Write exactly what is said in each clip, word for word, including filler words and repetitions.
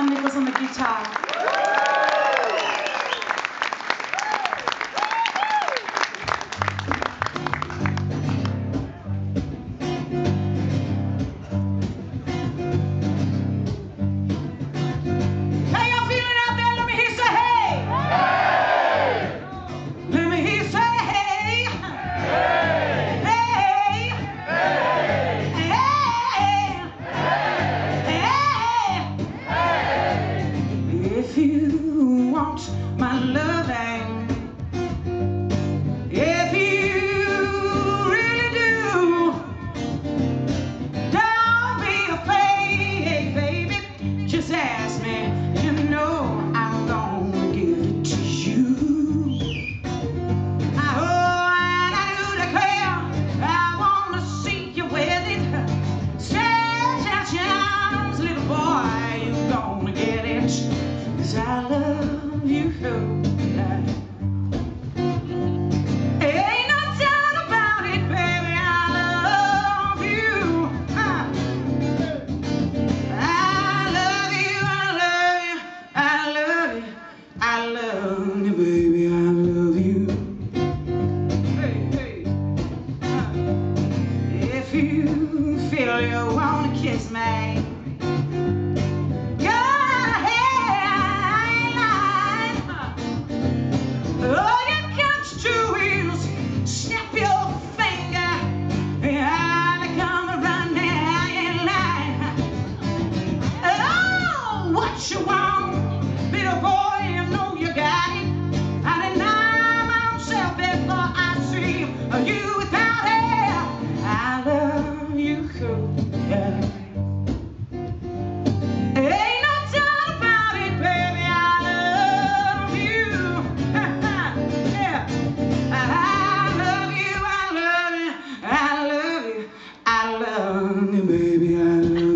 John Nichols on the guitar. My loving, if you really do, don't be afraid, baby. Just ask me, you know I'm gonna give it to you. Oh, and I do declare, I wanna see you with it. Stretch out your arms, little boy, you're gonna get it, 'cause I love you. You know that. Ain't no doubt about it, baby, I love you. Huh. I love you, I love you, I love you, I love you, baby, I love you. Hey, hey. Huh. If you feel you wanna kiss me, what you want, little boy, you know you got it. I deny myself before I see you without it. I love you, yeah. Ain't no doubt about it, baby, I love you. Yeah. I love you, I love you, I love you, I love you, baby, I love you.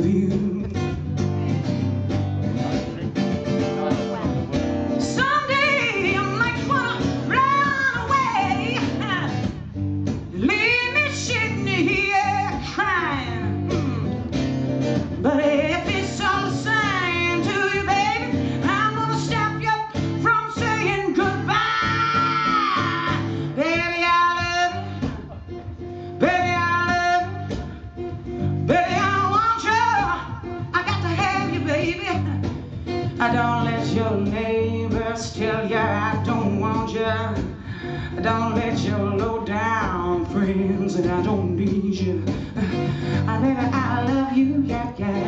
I don't let your neighbors tell you I don't want you. I don't let your low-down friends that I don't need you. I, baby, I love you, yeah, yeah.